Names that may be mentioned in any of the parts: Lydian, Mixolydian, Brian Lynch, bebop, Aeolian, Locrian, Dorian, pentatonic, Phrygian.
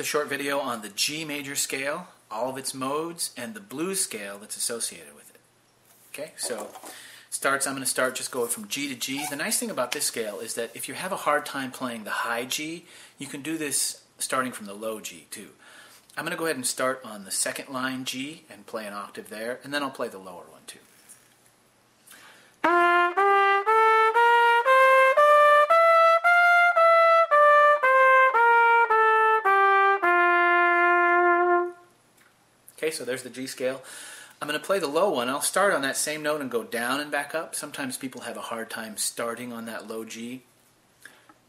It's a short video on the G major scale, all of its modes, and the blues scale that's associated with it. Okay, so I'm going to start just going from G to G. The nice thing about this scale is that if you have a hard time playing the high G, you can do this starting from the low G too. I'm going to go ahead and start on the second line G and play an octave there, and then I'll play the lower one too. Okay, so there's the G scale. I'm going to play the low one. I'll start on that same note and go down and back up. Sometimes people have a hard time starting on that low G,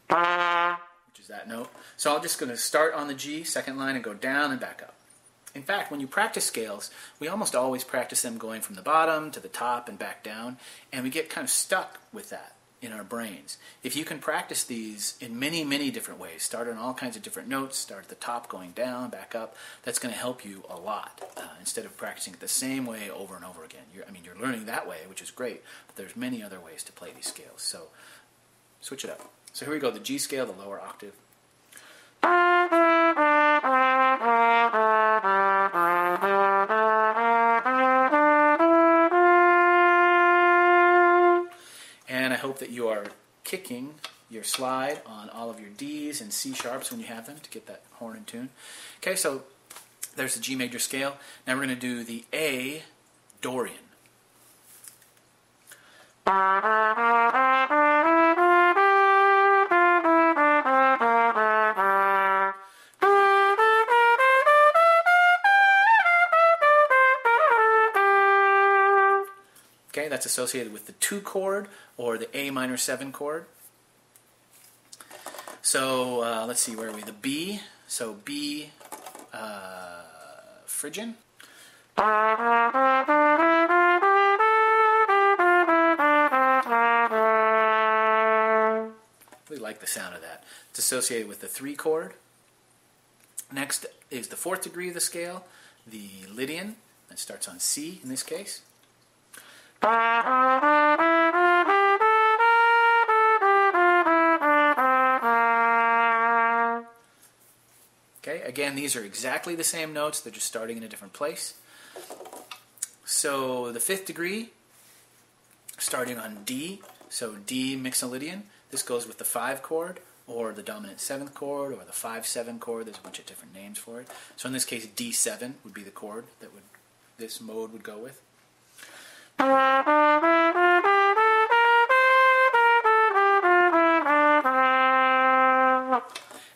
which is that note. So I'm just going to start on the G, second line, and go down and back up. In fact, when you practice scales, we almost always practice them going from the bottom to the top and back down, and we get kind of stuck with that in our brains. If you can practice these in many, many different ways, start on all kinds of different notes, start at the top, going down, back up, that's going to help you a lot instead of practicing it the same way over and over again. You're learning that way, which is great, but there's many other ways to play these scales, so switch it up. So here we go, the G scale, the lower octave. That you are kicking your slide on all of your Ds and C sharps when you have them to get that horn in tune. Okay, so there's the G major scale. Now we're going to do the A Dorian. Okay, that's associated with the 2 chord or the A minor 7 chord. So let's see, where are we? The B. So B Phrygian. We like the sound of that. It's associated with the 3 chord. Next is the 4th degree of the scale, the Lydian. That starts on C in this case. Okay, again, these are exactly the same notes, they're just starting in a different place. So the 5th degree, starting on D, so D Mixolydian. This goes with the 5 chord, or the dominant 7th chord, or the 5-7 chord. There's a bunch of different names for it. So in this case, D7 would be the chord that this mode would go with.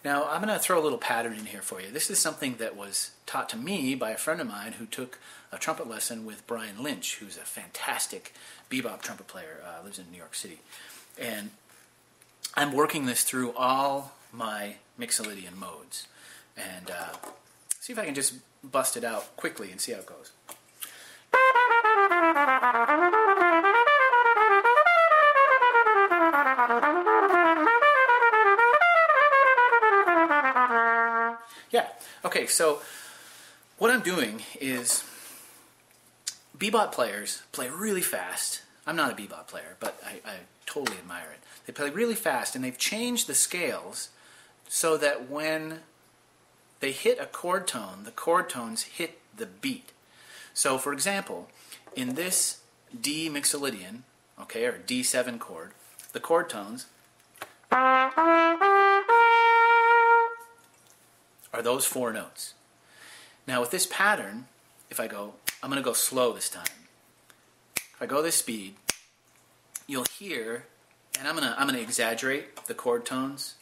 Now, I'm going to throw a little pattern in here for you. This is something that was taught to me by a friend of mine who took a trumpet lesson with Brian Lynch, who's a fantastic bebop trumpet player, lives in New York City. And I'm working this through all my Mixolydian modes. And see if I can just bust it out quickly and see how it goes. Yeah, okay, so what I'm doing is bebop players play really fast. I'm not a bebop player, but I totally admire it. They play really fast, and they've changed the scales so that when they hit a chord tone, the chord tones hit the beat. So, for example, in this D Mixolydian, okay, or D7 chord, the chord tones are those 4 notes. Now, with this pattern, if I go, I'm going to go slow this time. If I go this speed, you'll hear, and I'm going to exaggerate the chord tones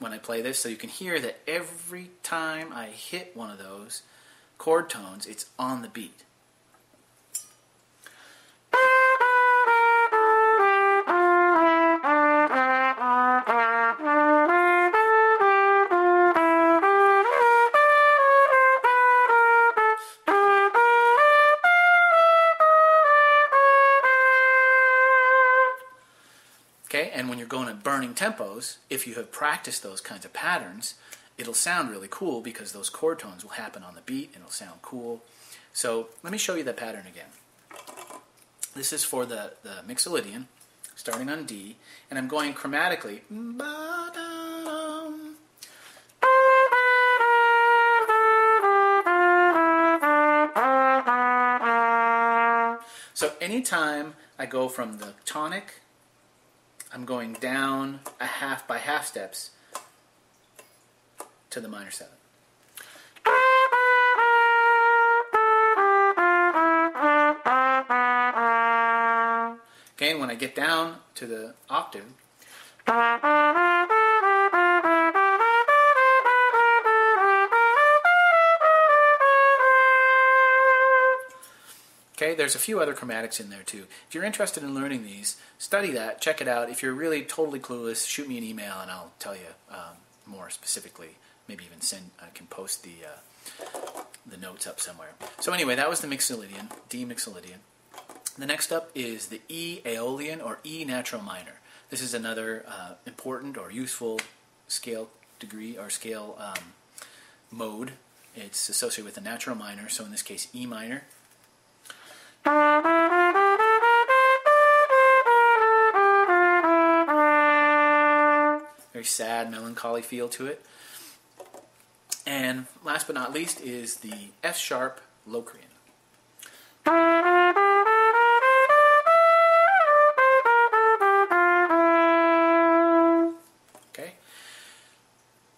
when I play this, so you can hear that every time I hit one of those chord tones, it's on the beat. Okay, and when you're going at burning tempos, if you have practiced those kinds of patterns, it'll sound really cool because those chord tones will happen on the beat and it'll sound cool. So let me show you the pattern again. This is for the Mixolydian, starting on D, and I'm going chromatically. So anytime I go from the tonic, I'm going down a half by half steps to the minor seven. Okay, and when I get down to the octave, okay, there's a few other chromatics in there too. If you're interested in learning these, study that, check it out. If you're really totally clueless, shoot me an email and I'll tell you more specifically. Maybe even send, I can post the notes up somewhere. So anyway, that was the Mixolydian, D Mixolydian. The next up is the E Aeolian or E natural minor. This is another important or useful scale degree or scale mode. It's associated with the natural minor, so in this case E minor. Very sad, melancholy feel to it. And last but not least is the F-sharp Locrian. Okay.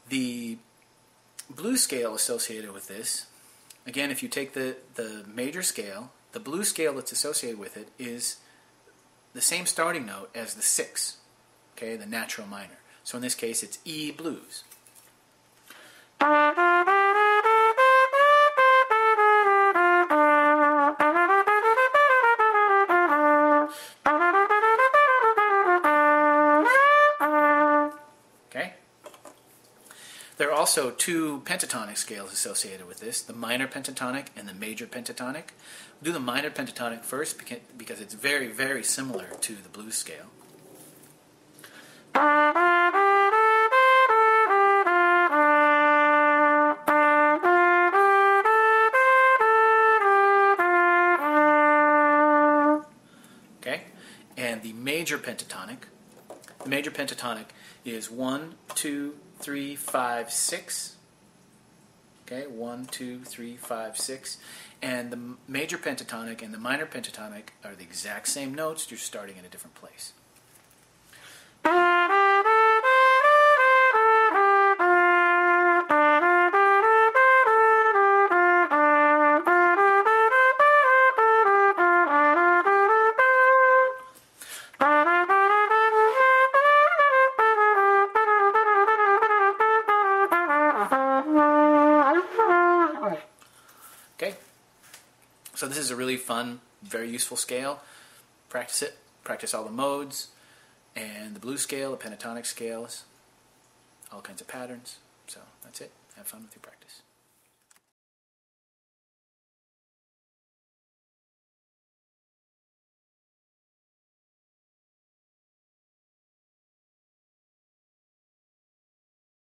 The blues scale associated with this, again, if you take the major scale, the blues scale that's associated with it is the same starting note as the 6, okay, the natural minor. So in this case, it's E blues. Okay? There are also two pentatonic scales associated with this, the minor pentatonic and the major pentatonic. We'll do the minor pentatonic first because it's very, very similar to the blues scale. And the major pentatonic. The major pentatonic is 1, 2, 3, 5, 6. Okay, 1, 2, 3, 5, 6. And the major pentatonic and the minor pentatonic are the exact same notes, just starting in a different place. So this is a really fun, very useful scale. Practice it. Practice all the modes and the blues scale, the pentatonic scales, all kinds of patterns. So that's it. Have fun with your practice.